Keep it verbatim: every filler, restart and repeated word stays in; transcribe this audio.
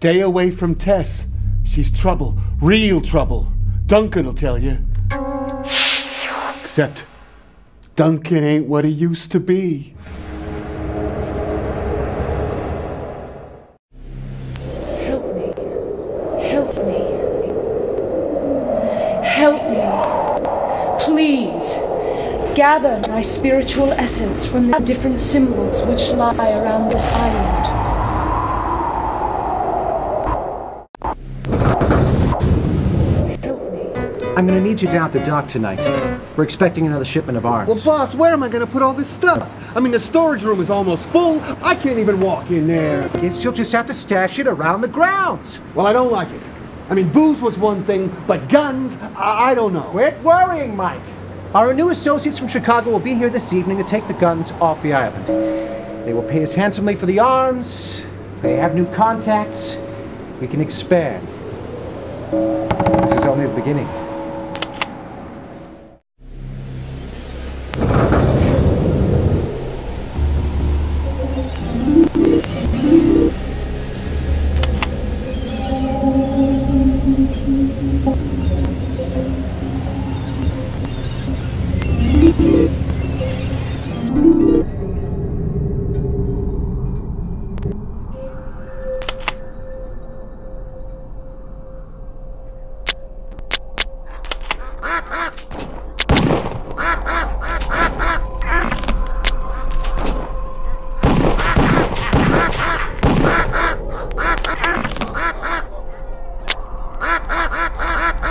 Stay away from Tess. She's trouble. Real trouble. Duncan will tell you. Except Duncan ain't what he used to be. Help me. Help me. Help me. Please. Gather my spiritual essence from the different symbols which lie around this island. I'm gonna need you down at the dock tonight. We're expecting another shipment of arms. Well, boss, where am I gonna put all this stuff? I mean, the storage room is almost full. I can't even walk in there. Guess you'll just have to stash it around the grounds. Well, I don't like it. I mean, booze was one thing, but guns, I, I don't know. Quit worrying, Mike. Our new associates from Chicago will be here this evening to take the guns off the island. They will pay us handsomely for the arms. They have new contacts. We can expand. This is only the beginning. Ah, ah, ah, ah.